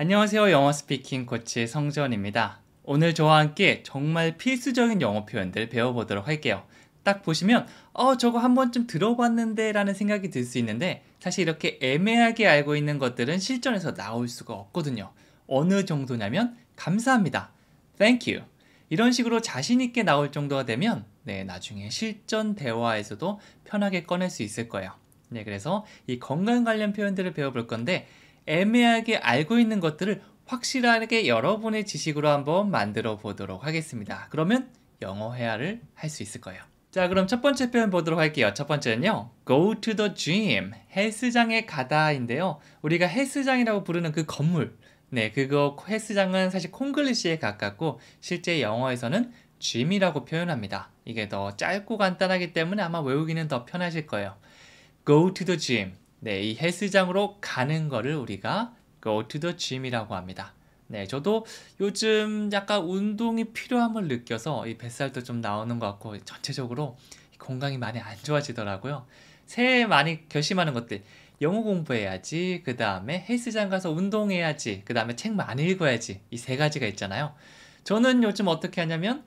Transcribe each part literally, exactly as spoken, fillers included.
안녕하세요. 영어 스피킹 코치 성재원입니다. 오늘 저와 함께 정말 필수적인 영어 표현들 배워보도록 할게요. 딱 보시면 어 저거 한 번쯤 들어봤는데 라는 생각이 들 수 있는데 사실 이렇게 애매하게 알고 있는 것들은 실전에서 나올 수가 없거든요. 어느 정도냐면 감사합니다. Thank you. 이런 식으로 자신 있게 나올 정도가 되면 네 나중에 실전 대화에서도 편하게 꺼낼 수 있을 거예요. 네, 그래서 이 건강 관련 표현들을 배워볼 건데 애매하게 알고 있는 것들을 확실하게 여러분의 지식으로 한번 만들어 보도록 하겠습니다. 그러면 영어 회화를 할 수 있을 거예요. 자, 그럼 첫 번째 표현 보도록 할게요. 첫 번째는요. Go to the gym. 헬스장에 가다인데요. 우리가 헬스장이라고 부르는 그 건물. 네, 그거 헬스장은 사실 콩글리시에 가깝고 실제 영어에서는 gym이라고 표현합니다. 이게 더 짧고 간단하기 때문에 아마 외우기는 더 편하실 거예요. Go to the gym. 네, 이 헬스장으로 가는 거를 우리가 go to the gym이라고 합니다. 네, 저도 요즘 약간 운동이 필요함을 느껴서 이 뱃살도 좀 나오는 것 같고 전체적으로 건강이 많이 안 좋아지더라고요. 새해 많이 결심하는 것들, 영어 공부해야지, 그 다음에 헬스장 가서 운동해야지, 그 다음에 책 많이 읽어야지, 이 세 가지가 있잖아요. 저는 요즘 어떻게 하냐면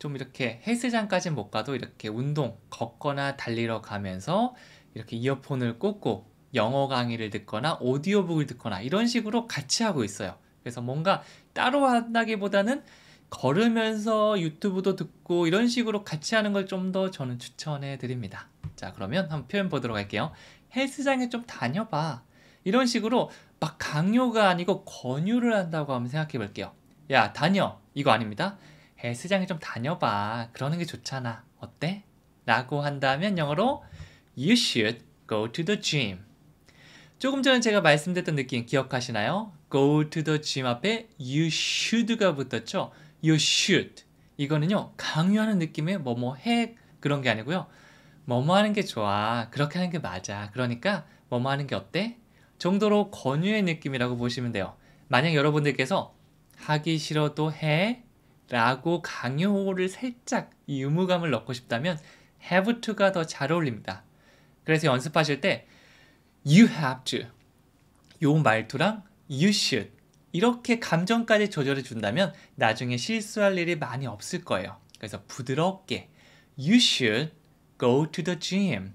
좀 이렇게 헬스장까지는 못 가도 이렇게 운동, 걷거나 달리러 가면서 이렇게 이어폰을 꽂고 영어 강의를 듣거나 오디오북을 듣거나 이런 식으로 같이 하고 있어요. 그래서 뭔가 따로 한다기보다는 걸으면서 유튜브도 듣고 이런 식으로 같이 하는 걸 좀 더 저는 추천해 드립니다. 자, 그러면 한번 표현 보도록 할게요. 헬스장에 좀 다녀봐. 이런 식으로 막 강요가 아니고 권유를 한다고 한번 생각해 볼게요. 야, 다녀. 이거 아닙니다. 헬스장에 좀 다녀봐. 그러는 게 좋잖아. 어때? 라고 한다면 영어로 You should go to the gym. 조금 전에 제가 말씀드렸던 느낌 기억하시나요? Go to the gym 앞에 you should가 붙었죠? You should. 이거는요, 강요하는 느낌의 뭐뭐 해 그런 게 아니고요. 뭐뭐 하는 게 좋아. 그렇게 하는 게 맞아. 그러니까 뭐뭐 하는 게 어때? 정도로 권유의 느낌이라고 보시면 돼요. 만약 여러분들께서 하기 싫어도 해 라고 강요를 살짝 이 의무감을 넣고 싶다면 have to가 더 잘 어울립니다. 그래서 연습하실 때 you have to, 요 말투랑 you should 이렇게 감정까지 조절해 준다면 나중에 실수할 일이 많이 없을 거예요. 그래서 부드럽게 you should go to the gym,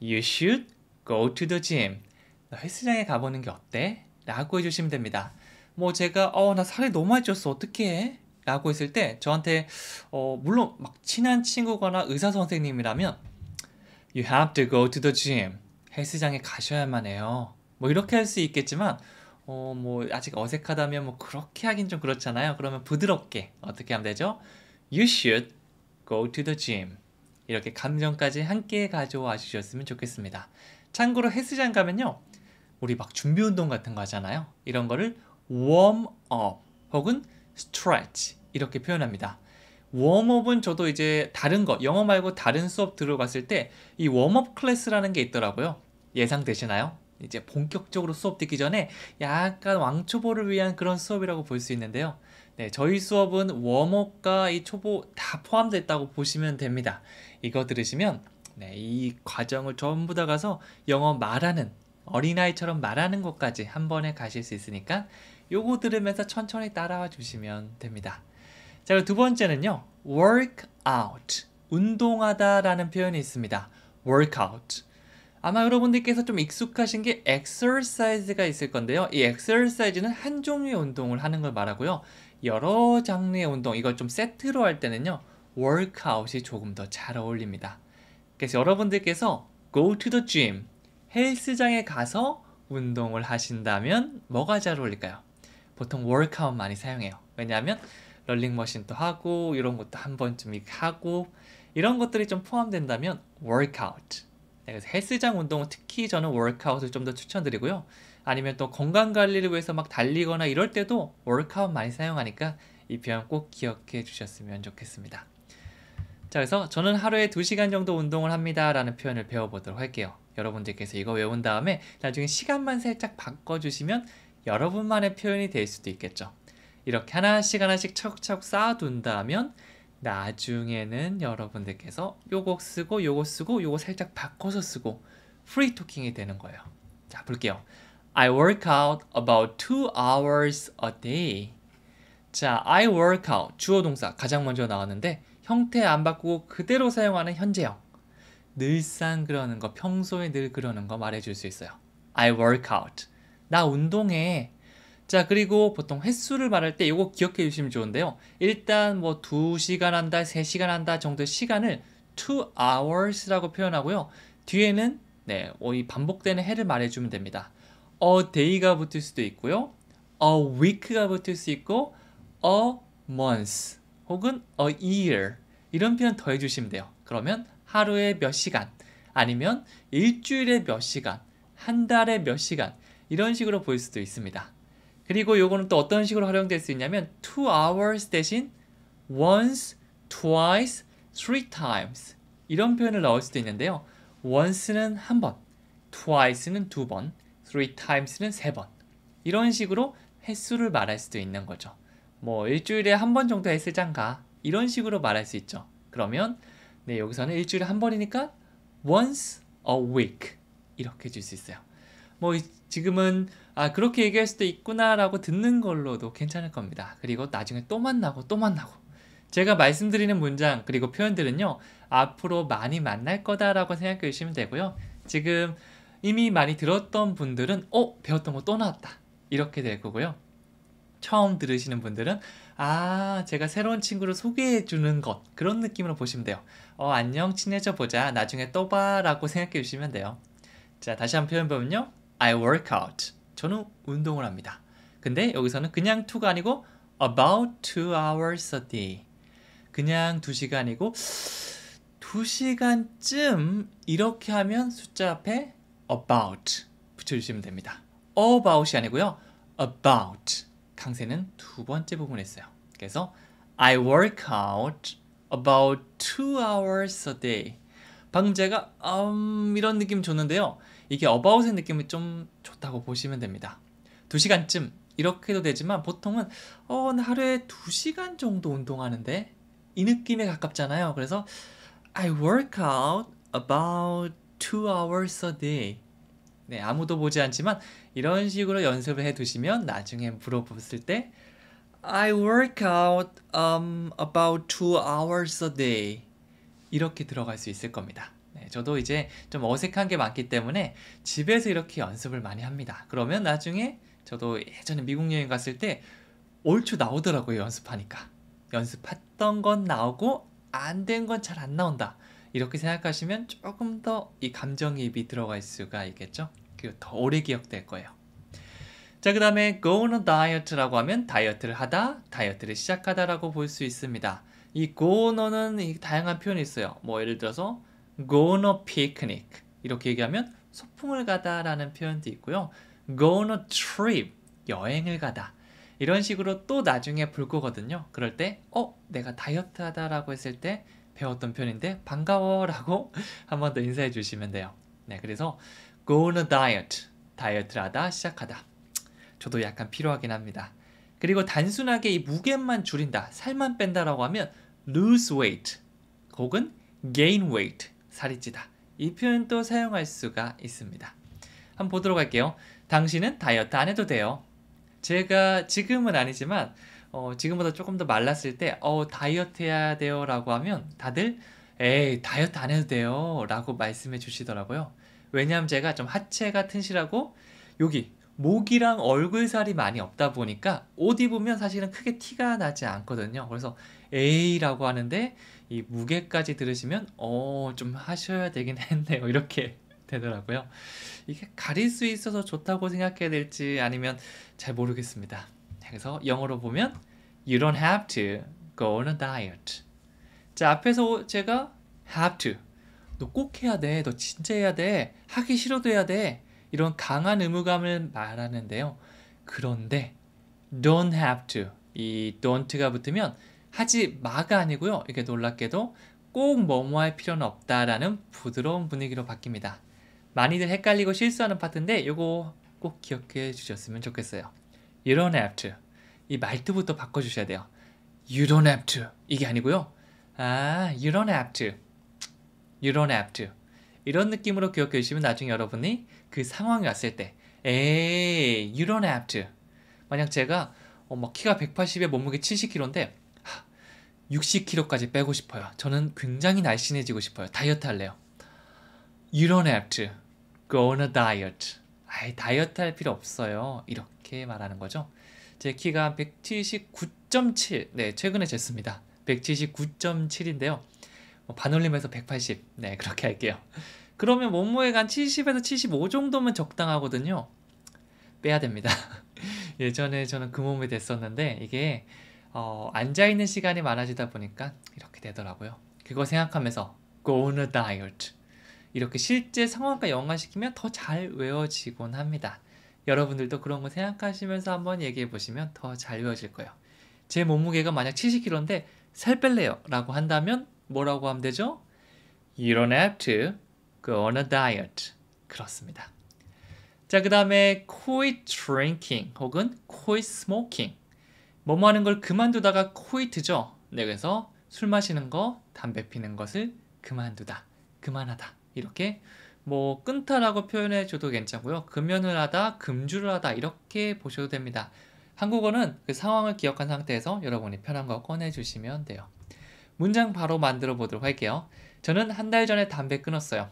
you should go to the gym, 너 헬스장에 가보는 게 어때? 라고 해주시면 됩니다. 뭐 제가 어 나 살이 너무 많이 쪘어 어떻게 해? 라고 했을 때 저한테 어 물론 막 친한 친구거나 의사 선생님이라면 You have to go to the gym. 헬스장에 가셔야만 해요. 뭐 이렇게 할 수 있겠지만 어 뭐 아직 어색하다면 뭐 그렇게 하긴 좀 그렇잖아요. 그러면 부드럽게 어떻게 하면 되죠? You should go to the gym. 이렇게 감정까지 함께 가져와 주셨으면 좋겠습니다. 참고로 헬스장 가면요. 우리 막 준비 운동 같은 거 하잖아요. 이런 거를 warm up 혹은 stretch 이렇게 표현합니다. 웜업은 저도 이제 다른 거, 영어 말고 다른 수업 들어갔을 때 이 웜업 클래스라는 게 있더라고요. 예상되시나요? 이제 본격적으로 수업 듣기 전에 약간 왕초보를 위한 그런 수업이라고 볼 수 있는데요. 네, 저희 수업은 웜업과 이 초보 다 포함됐다고 보시면 됩니다. 이거 들으시면 네, 이 과정을 전부 다 가서 영어 말하는, 어린아이처럼 말하는 것까지 한 번에 가실 수 있으니까 요거 들으면서 천천히 따라와 주시면 됩니다. 자, 그리고 두 번째는요. work out, 운동하다 라는 표현이 있습니다. work out. 아마 여러분들께서 좀 익숙하신 게 exercise가 있을 건데요. 이 exercise는 한 종류의 운동을 하는 걸 말하고요. 여러 장르의 운동, 이걸 좀 세트로 할 때는요. work out이 조금 더 잘 어울립니다. 그래서 여러분들께서 go to the gym, 헬스장에 가서 운동을 하신다면 뭐가 잘 어울릴까요? 보통 work out 많이 사용해요. 왜냐하면 럴링머신도 하고 이런 것도 한 번쯤 하고 이런 것들이 좀 포함된다면 workout. 그래서 헬스장 운동은 특히 저는 workout을 좀 더 추천드리고요. 아니면 또 건강관리를 위해서 막 달리거나 이럴 때도 workout 많이 사용하니까 이 표현 꼭 기억해 주셨으면 좋겠습니다. 자, 그래서 저는 하루에 두 시간 정도 운동을 합니다 라는 표현을 배워보도록 할게요. 여러분들께서 이거 외운 다음에 나중에 시간만 살짝 바꿔주시면 여러분만의 표현이 될 수도 있겠죠. 이렇게 하나씩 하나씩 차곡차곡 쌓아둔다면 나중에는 여러분들께서 요거 쓰고 요거 쓰고 요거 살짝 바꿔서 쓰고 프리토킹이 되는 거예요. 자, 볼게요. I work out about two hours a day. 자, I work out, 주어 동사 가장 먼저 나왔는데 형태 안 바꾸고 그대로 사용하는 현재형. 늘상 그러는 거, 평소에 늘 그러는 거 말해줄 수 있어요. I work out. 나 운동해. 자, 그리고 보통 횟수를 말할 때 이거 기억해 주시면 좋은데요. 일단 뭐 두 시간 한다, 세 시간 한다 정도의 시간을 two hours라고 표현하고요. 뒤에는 네, 이 반복되는 해를 말해주면 됩니다. a day가 붙을 수도 있고요. a week가 붙을 수 있고 a month 혹은 a year 이런 표현 더해주시면 돼요. 그러면 하루에 몇 시간 아니면 일주일에 몇 시간, 한 달에 몇 시간 이런 식으로 보일 수도 있습니다. 그리고 요거는 또 어떤 식으로 활용될 수 있냐면 two hours 대신 once, twice, three times 이런 표현을 넣을 수도 있는데요. once는 한 번, twice는 두 번, three times는 세 번 이런 식으로 횟수를 말할 수도 있는 거죠. 뭐 일주일에 한 번 정도 헬스장 가 이런 식으로 말할 수 있죠. 그러면 네, 여기서는 일주일에 한 번이니까 once a week 이렇게 줄 수 있어요. 뭐 지금은 아 그렇게 얘기할 수도 있구나 라고 듣는 걸로도 괜찮을 겁니다. 그리고 나중에 또 만나고 또 만나고 제가 말씀드리는 문장 그리고 표현들은요 앞으로 많이 만날 거다 라고 생각해 주시면 되고요. 지금 이미 많이 들었던 분들은 어? 배웠던 거 또 나왔다 이렇게 될 거고요. 처음 들으시는 분들은 아 제가 새로운 친구를 소개해 주는 것 그런 느낌으로 보시면 돼요. 어 안녕 친해져 보자 나중에 또 봐 라고 생각해 주시면 돼요. 자 다시 한 표현 보면요 I work out 저는 운동을 합니다. 근데 여기서는 그냥 to가 아니고 about two hours a day 그냥 두 시간이고 두 시간쯤 이렇게 하면 숫자 앞에 about 붙여주시면 됩니다. about이 아니고요 about 강세는 두 번째 부분에 있어요. 그래서 I work out about two hours a day 방금 제가 음, 이런 느낌 줬는데요. 이게 about의 느낌이 좀 좋다고 보시면 됩니다. 두 시간쯤 이렇게 해도 되지만 보통은 어, 하루에 두 시간 정도 운동하는데 이 느낌에 가깝잖아요. 그래서 I work out about two hours a day 네, 아무도 보지 않지만 이런 식으로 연습을 해두시면 나중에 물어봤을 때 I work out um, about two hours a day 이렇게 들어갈 수 있을 겁니다. 네, 저도 이제 좀 어색한 게 많기 때문에 집에서 이렇게 연습을 많이 합니다. 그러면 나중에 저도 예전에 미국 여행 갔을 때 얼추 나오더라고요. 연습하니까. 연습했던 건 나오고 안 된 건 잘 안 나온다. 이렇게 생각하시면 조금 더 이 감정이입이 들어갈 수가 있겠죠. 그리고 더 오래 기억될 거예요. 자, 그 다음에 go on a diet라고 하면 다이어트를 하다, 다이어트를 시작하다라고 볼 수 있습니다. 이 go on은 다양한 표현이 있어요. 뭐 예를 들어서 go on a picnic 이렇게 얘기하면 소풍을 가다라는 표현도 있고요. go on a trip, 여행을 가다. 이런 식으로 또 나중에 볼 거거든요. 그럴 때 어? 내가 다이어트하다라고 했을 때 배웠던 표현인데 반가워 라고 한 번 더 인사해 주시면 돼요. 네, 그래서 go on a diet, 다이어트를 하다, 시작하다. 저도 약간 필요하긴 합니다. 그리고 단순하게 이 무게만 줄인다, 살만 뺀다라고 하면 lose weight 혹은 gain weight, 살이 찌다. 이 표현도 사용할 수가 있습니다. 한번 보도록 할게요. 당신은 다이어트 안 해도 돼요. 제가 지금은 아니지만 어, 지금보다 조금 더 말랐을 때 어, 다이어트 해야 돼요 라고 하면 다들 에이 다이어트 안 해도 돼요 라고 말씀해 주시더라고요. 왜냐하면 제가 좀 하체가 튼실하고 여기 목이랑 얼굴 살이 많이 없다 보니까 옷 입으면 사실은 크게 티가 나지 않거든요. 그래서 에이 라고 하는데 이 무게까지 들으시면 어, 좀 하셔야 되긴 했네요 이렇게 되더라고요. 이게 가릴 수 있어서 좋다고 생각해야 될지 아니면 잘 모르겠습니다. 그래서 영어로 보면 You don't have to go on a diet. 자, 앞에서 제가 have to 너 꼭 해야 돼, 너 진짜 해야 돼, 하기 싫어도 해야 돼 이런 강한 의무감을 말하는데요. 그런데 don't have to 이 don't가 붙으면 하지 마가 아니고요. 이게 놀랍게도 꼭 뭐뭐 할 필요는 없다라는 부드러운 분위기로 바뀝니다. 많이들 헷갈리고 실수하는 파트인데 이거 꼭 기억해 주셨으면 좋겠어요. You don't have to. 이 말투부터 바꿔주셔야 돼요. You don't have to. 이게 아니고요. 아, you don't have to. You don't have to. 이런 느낌으로 기억해 주시면 나중에 여러분이 그 상황이 왔을 때 에이, you don't have to. 만약 제가 어, 막 키가 백팔십에 몸무게 칠십 킬로그램인데 육십 킬로그램까지 빼고 싶어요. 저는 굉장히 날씬해지고 싶어요. 다이어트 할래요. You don't have to go on a diet. 아이, 다이어트 할 필요 없어요. 이렇게 말하는 거죠. 제 키가 백칠십구 점 칠, 네, 최근에 쟀습니다. 백칠십구 점 칠인데요. 반올림해서 백팔십, 네, 그렇게 할게요. 그러면 몸무게가 한 칠십에서 칠십오 정도면 적당하거든요. 빼야 됩니다. 예전에 저는 그 몸이 됐었는데 이게 어, 앉아있는 시간이 많아지다 보니까 이렇게 되더라고요. 그거 생각하면서 go on a diet. 이렇게 실제 상황과 연관시키면 더 잘 외워지곤 합니다. 여러분들도 그런 거 생각하시면서 한번 얘기해 보시면 더 잘 외워질 거예요. 제 몸무게가 만약 칠십 킬로그램인데 살 뺄래요 라고 한다면 뭐라고 하면 되죠? You don't have to go on a diet. 그렇습니다. 자, 그 다음에 quit drinking 혹은 quit smoking. 뭐뭐 하는 걸 그만두다가 quit죠. 네, 그래서 술 마시는 거, 담배 피는 것을 그만두다, 그만하다. 이렇게 뭐 끊다라고 표현해줘도 괜찮고요. 금연을 하다, 금주를 하다 이렇게 보셔도 됩니다. 한국어는 그 상황을 기억한 상태에서 여러분이 편한 거 꺼내주시면 돼요. 문장 바로 만들어 보도록 할게요. 저는 한 달 전에 담배 끊었어요.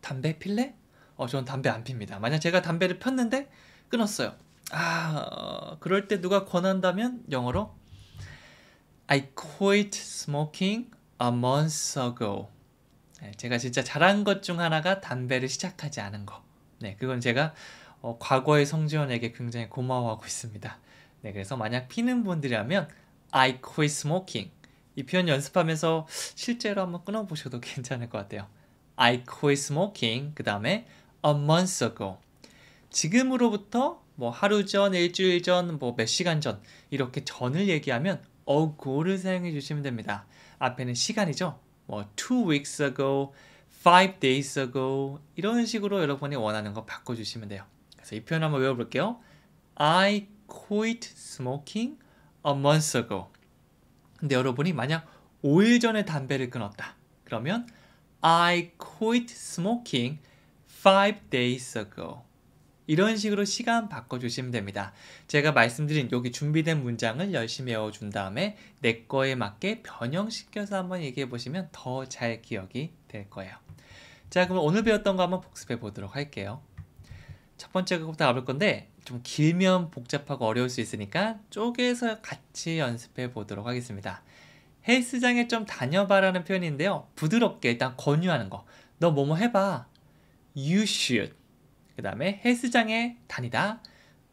담배 필래? 어, 저는 담배 안 핍니다. 만약 제가 담배를 폈는데 끊었어요. 아, 어, 그럴 때 누가 권한다면 영어로 I quit smoking a month ago. 제가 진짜 잘한 것 중 하나가 담배를 시작하지 않은 거. 네, 그건 제가 어, 과거의 성지원에게 굉장히 고마워하고 있습니다. 네, 그래서 만약 피는 분들이라면 I quit smoking. 이 표현 연습하면서 실제로 한번 끊어보셔도 괜찮을 것 같아요. I quit smoking. 그 다음에 a month ago. 지금으로부터 뭐 하루 전, 일주일 전, 뭐 몇 시간 전 이렇게 전을 얘기하면 어고를 사용해 주시면 됩니다. 앞에는 시간이죠. 뭐 two weeks ago, five days ago 이런 식으로 여러분이 원하는 거 바꿔주시면 돼요. 그래서 이 표현 한번 외워볼게요. I quit smoking a month ago. 근데 여러분이 만약 오 일 전에 담배를 끊었다. 그러면 I quit smoking five days ago. 이런 식으로 시간 바꿔주시면 됩니다. 제가 말씀드린 여기 준비된 문장을 열심히 외워준 다음에 내 거에 맞게 변형시켜서 한번 얘기해보시면 더 잘 기억이 될 거예요. 자, 그럼 오늘 배웠던 거 한번 복습해 보도록 할게요. 첫 번째 것부터 가볼 건데 좀 길면 복잡하고 어려울 수 있으니까 쪼개서 같이 연습해 보도록 하겠습니다. 헬스장에 좀 다녀봐라는 표현인데요. 부드럽게 일단 권유하는 거. 너 뭐뭐 해봐. You should. 그 다음에 헬스장에 다니다.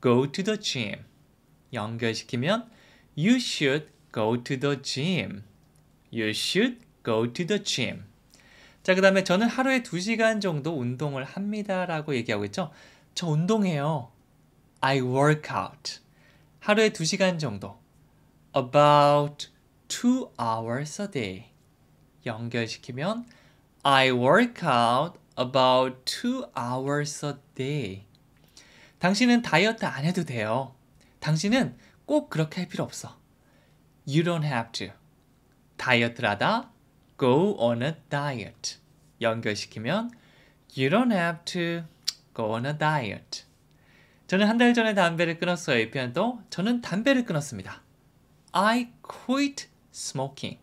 Go to the gym. 연결시키면 You should go to the gym. You should go to the gym. 자, 그 다음에 저는 하루에 두 시간 정도 운동을 합니다 라고 얘기하고 있죠. 저 운동해요. I work out. 하루에 두 시간 정도. About two hours a day. 연결시키면 I work out about two hours a day. 당신은 다이어트 안 해도 돼요. 당신은 꼭 그렇게 할 필요 없어. You don't have to. 다이어트를 하다. Go on a diet. 연결시키면 You don't have to go on a diet. 저는 한 달 전에 담배를 끊었어요. 이 표현도 저는 담배를 끊었습니다. I quit smoking.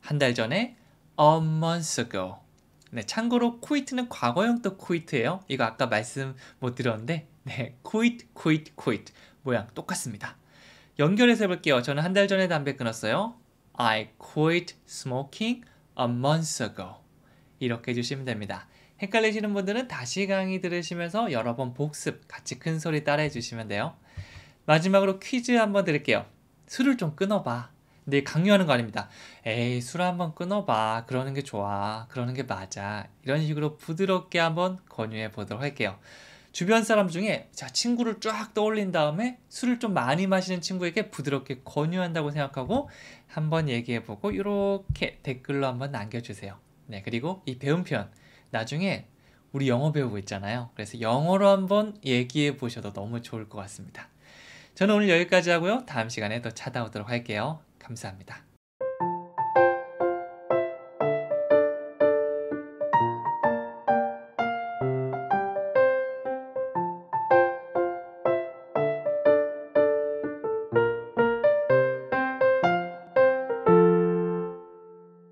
한 달 전에 a month ago. 네, 참고로 quit는 과거형도 quit예요. 이거 아까 말씀 못 드렸는데 네, quit, quit, quit 모양 똑같습니다. 연결해서 해볼게요. 저는 한 달 전에 담배 끊었어요. I quit smoking a month ago. 이렇게 해주시면 됩니다. 헷갈리시는 분들은 다시 강의 들으시면서 여러 번 복습, 같이 큰 소리 따라해 주시면 돼요. 마지막으로 퀴즈 한번 드릴게요. 술을 좀 끊어봐. 근데 강요하는 거 아닙니다. 에이, 술 한번 끊어봐. 그러는 게 좋아. 그러는 게 맞아. 이런 식으로 부드럽게 한번 권유해 보도록 할게요. 주변 사람 중에 자, 친구를 쫙 떠올린 다음에 술을 좀 많이 마시는 친구에게 부드럽게 권유한다고 생각하고 한번 얘기해보고 이렇게 댓글로 한번 남겨주세요. 네, 그리고 이 배운 표현 나중에 우리 영어 배우고 있잖아요. 그래서 영어로 한번 얘기해보셔도 너무 좋을 것 같습니다. 저는 오늘 여기까지 하고요. 다음 시간에 또 찾아오도록 할게요. 감사합니다.